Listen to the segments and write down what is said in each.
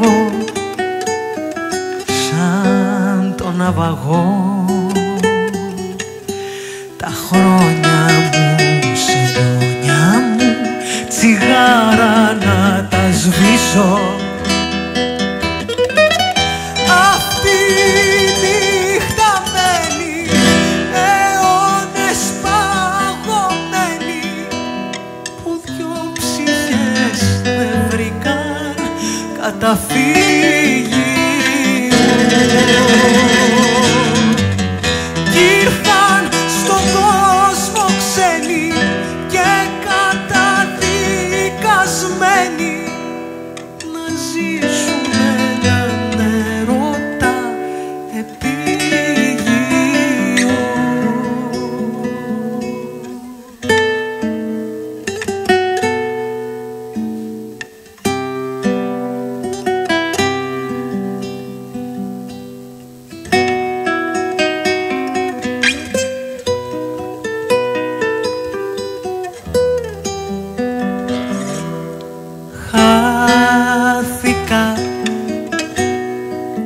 Ναυαγό, σαν τον ναυαγό, τα χρόνια μου, συντονιά μου, τσιγάρα να τα σβήσω. Τα φύγει κι ήρθαν στον κόσμο ξένοι και καταδικασμένοι να ζήσουν έναν ερώτα επίγειο.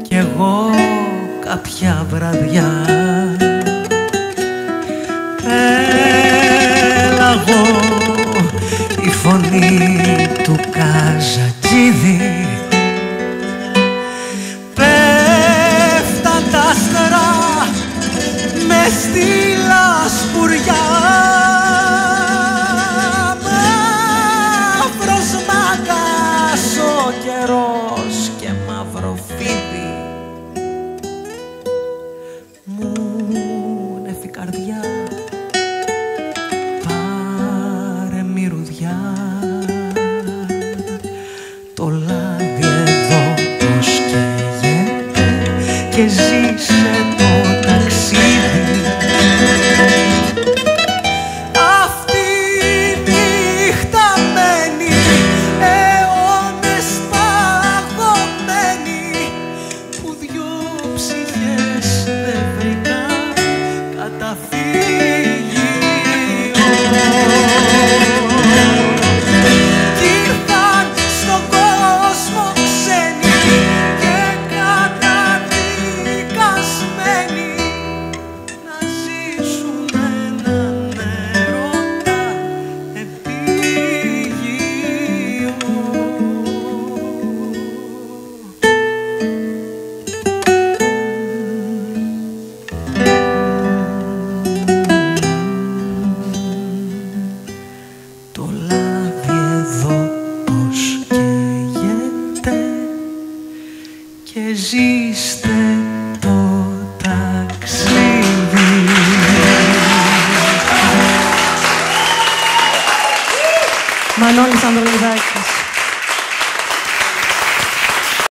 Κι εγώ κάποια βραδιά πέλαγω η φωνή του Καζατζίδη, πέφτα τα άστρα με στη λασπουριά, μαύρος μάγκας ο καιρός και μαύρο φίδι. Πάρε μυρουδιά, το λάδι εδώ πως καίγεται και ζήσε το ταξίδι. Αυτή η νύχτα μένει αιώνες παγωμένη που δυο ψυχές δεν βρήκαν καταφύγιο. Και ζήστε το ταξίδι. Μανώλης Ανδρουλιδάκης.